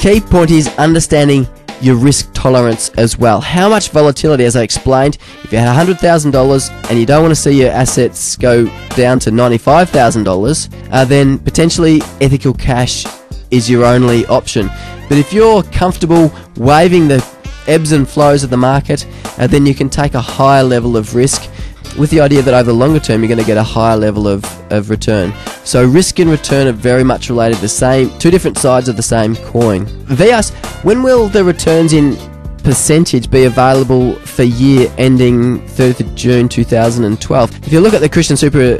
Key point is understanding your risk tolerance as well. How much volatility, as I explained, if you had $100,000 and you don't want to see your assets go down to $95,000, then potentially ethical cash is your only option. But if you're comfortable waiving the ebbs and flows of the market, then you can take a higher level of risk with the idea that over the longer term you're going to get a higher level of return. So risk and return are very much related, the same, two different sides of the same coin. They ask, when will the returns in percentage be available for year ending 30th of June 2012? If you look at the Christian Super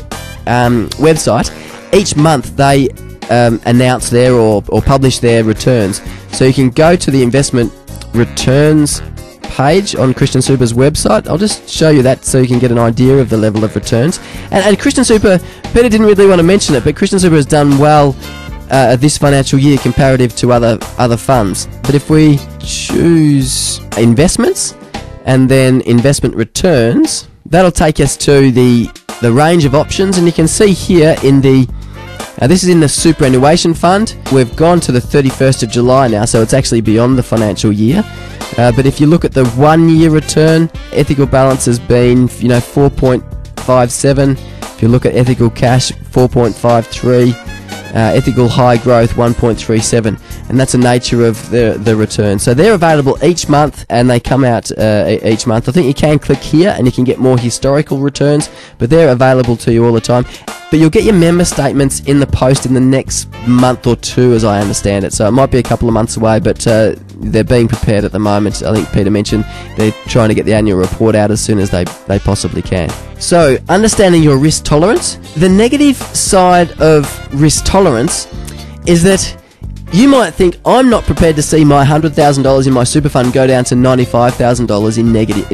website, each month they announce their or publish their returns. So you can go to the investment returns page on Christian Super's website. I'll just show you that so you can get an idea of the level of returns. And Christian Super, Peter didn't really want to mention it, but Christian Super has done well this financial year comparative to other funds. But if we choose investments and then investment returns, that'll take us to the range of options. And you can see here in the this is in the superannuation fund. We've gone to the 31st of July now, so it's actually beyond the financial year. But if you look at the one-year return, ethical balance has been, 4.57. If you look at ethical cash, 4.53. Ethical high growth, 1.37. And that's the nature of the return. So they're available each month, and they come out each month. I think you can click here, and you can get more historical returns, but they're available to you all the time. But you'll get your member statements in the post in the next month or two, as I understand it. So it might be a couple of months away, but they're being prepared at the moment. I think Peter mentioned they're trying to get the annual report out as soon as they possibly can. So, understanding your risk tolerance. The negative side of risk tolerance is that you might think, I'm not prepared to see my $100,000 in my super fund go down to $95,000 in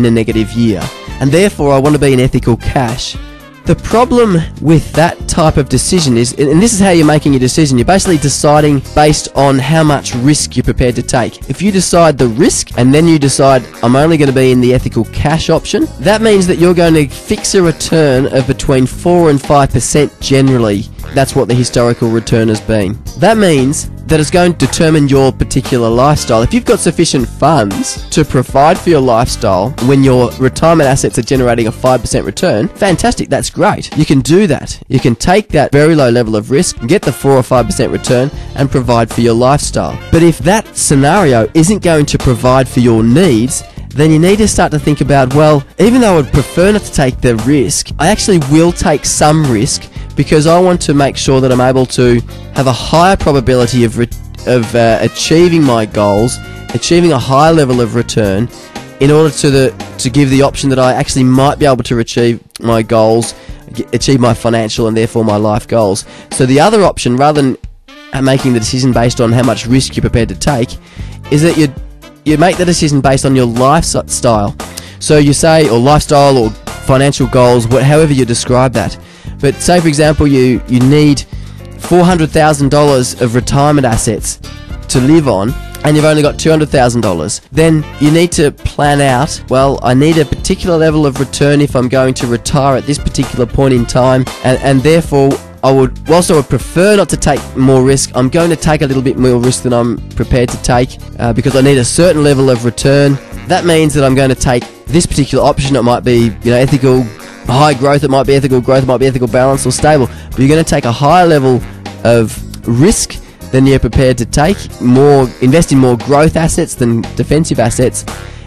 a negative year, and therefore I want to be in ethical cash. The problem with that type of decision is, and this is how you're making your decision, you're basically deciding based on how much risk you're prepared to take. If you decide the risk and then you decide I'm only going to be in the ethical cash option, that means that you're going to fix a return of between 4 and 5% generally. That's what the historical return has been. That means that it's going to determine your particular lifestyle. If you've got sufficient funds to provide for your lifestyle when your retirement assets are generating a 5% return, fantastic, that's great. You can do that. You can take that very low level of risk, get the 4 or 5% return, and provide for your lifestyle. But if that scenario isn't going to provide for your needs, then you need to start to think about, well, even though I would prefer not to take the risk, I actually will take some risk because I want to make sure that I'm able to have a higher probability of achieving my goals, achieving a high level of return, in order to give the option that I actually might be able to achieve my goals, achieve my financial and therefore my life goals. So the other option, rather than making the decision based on how much risk you're prepared to take, is that you make the decision based on your lifestyle. So you say, or lifestyle or financial goals, however you describe that. But say, for example, you need $400,000 of retirement assets to live on, and you've only got $200,000, then you need to plan out, well, I need a particular level of return if I'm going to retire at this particular point in time, and therefore whilst I would prefer not to take more risk, I'm going to take a little bit more risk than I'm prepared to take because I need a certain level of return. That means that I'm going to take this particular option. It might be, ethical high growth, it might be ethical growth, it might be ethical balance or stable, but you're going to take a higher level of risk than you're prepared to take, invest in more growth assets than defensive assets,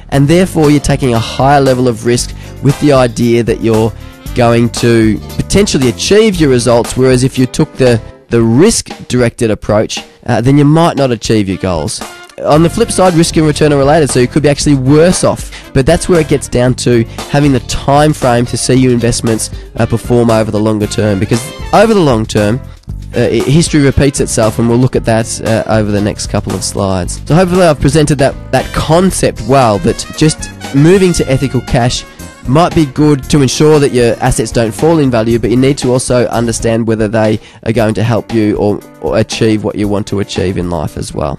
and therefore you're taking a higher level of risk with the idea that you're going to potentially achieve your results, whereas if you took the risk-directed approach, then you might not achieve your goals. On the flip side, risk and return are related, so you could be actually worse off. But that's where it gets down to having the time frame to see your investments perform over the longer term, because over the long term, history repeats itself, and we'll look at that over the next couple of slides. So hopefully I've presented that concept well, that just moving to ethical cash might be good to ensure that your assets don't fall in value, but you need to also understand whether they are going to help you or achieve what you want to achieve in life as well.